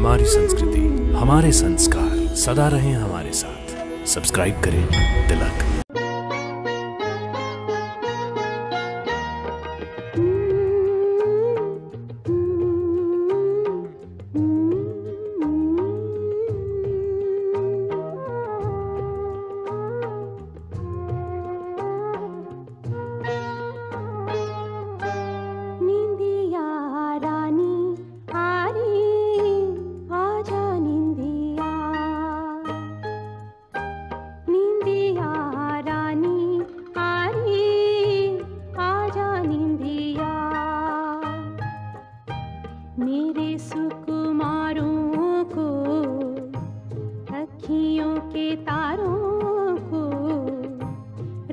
हमारी संस्कृति, हमारे संस्कार सदा रहें हमारे साथ। सब्सक्राइब करें तिलक। मेरे सुकुमारों को, अखियों के तारों को,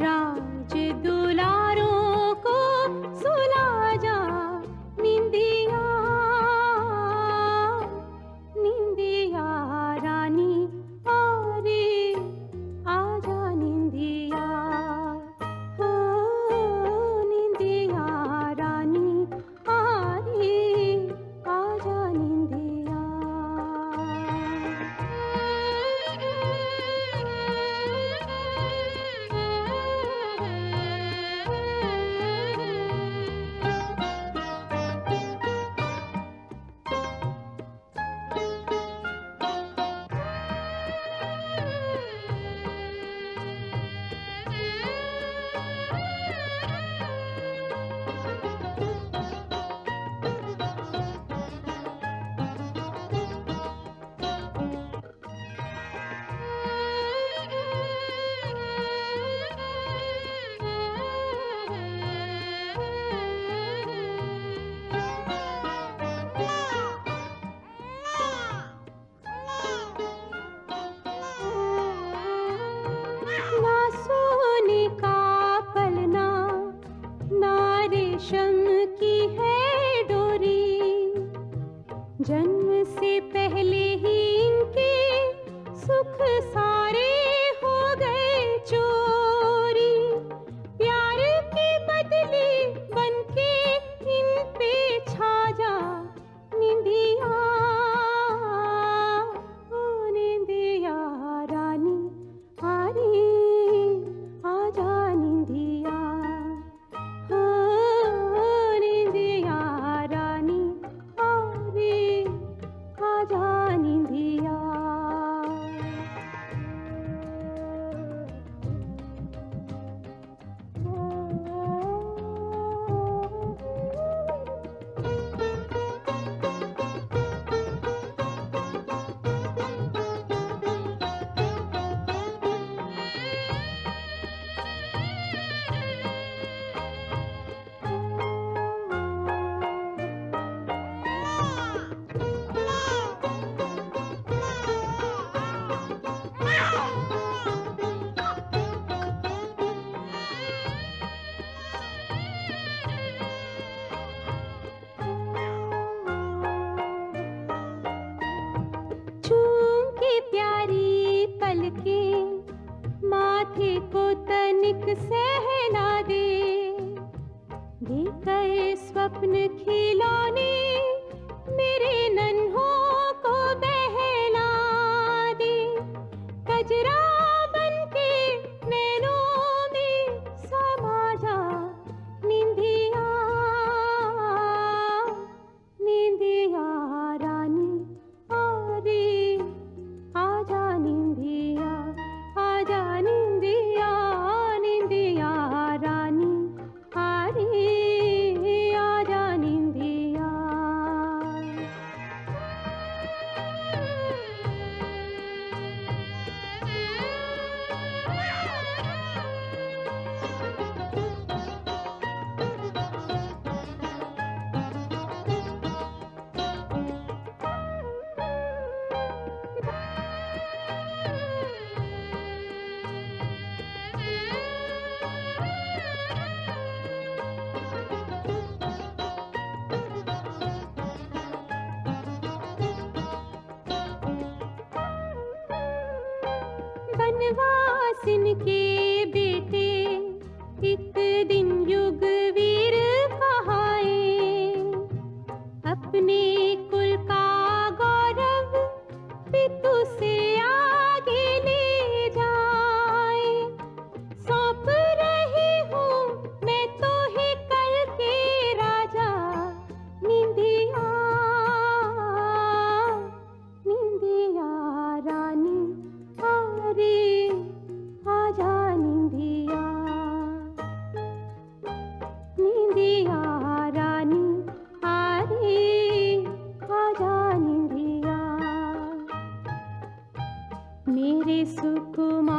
राज दुलारों को सुला जा निंदिया। निंदिया रानी आरे आजा निंदिया। हो निंदिया रानी आरे जन्म से पहले ही इनके सुख सारे हो गए चोरी। प्यार के बदले बनके इन पे छा जा निंदिया। ओ निंदिया रानी आरी आजा निंदिया। हो निंदिया रानी आरी आजा निंदिया। को तनिक सहना दे गए स्वप्न खिलौने मेरे नन्हों को बहला दे। कजरा बन के नैनों में समा जा निंदिया। निंदिया रानी आरे आजा निंदिया। आजा बनवासिन के बेटे एक दिन युगवीर कहाए। अपने कुल का गौरव सुकुमार।